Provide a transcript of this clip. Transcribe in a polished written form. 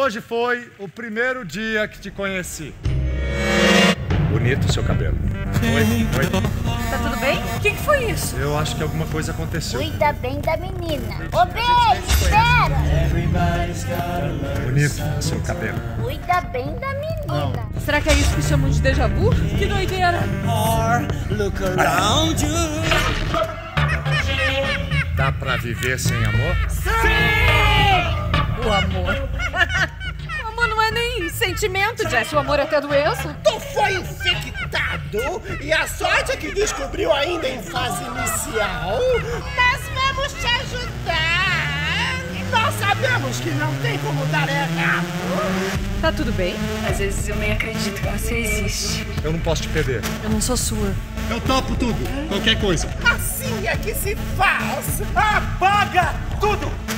Hoje foi o primeiro dia que te conheci. Bonito o seu cabelo. Oi. Tá tudo bem? O que foi isso? Eu acho que alguma coisa aconteceu. Cuida bem da menina. Ô, beijo, espera! Bonito o seu cabelo. Cuida bem da menina. Não. Será que é isso que chamam de déjà vu? Que doideira! Look around you. Dá pra viver sem amor? Sim! O amor. Sentimento, Jess, o amor é até doença. Tu foi infectado e a sorte é que descobriu ainda em fase inicial. Nós vamos te ajudar. Nós sabemos que não tem como dar errado. Tá tudo bem? Às vezes eu nem acredito que você existe. Eu não posso te perder. Eu não sou sua. Eu topo tudo, qualquer coisa. Assim é que se faz. Apaga tudo.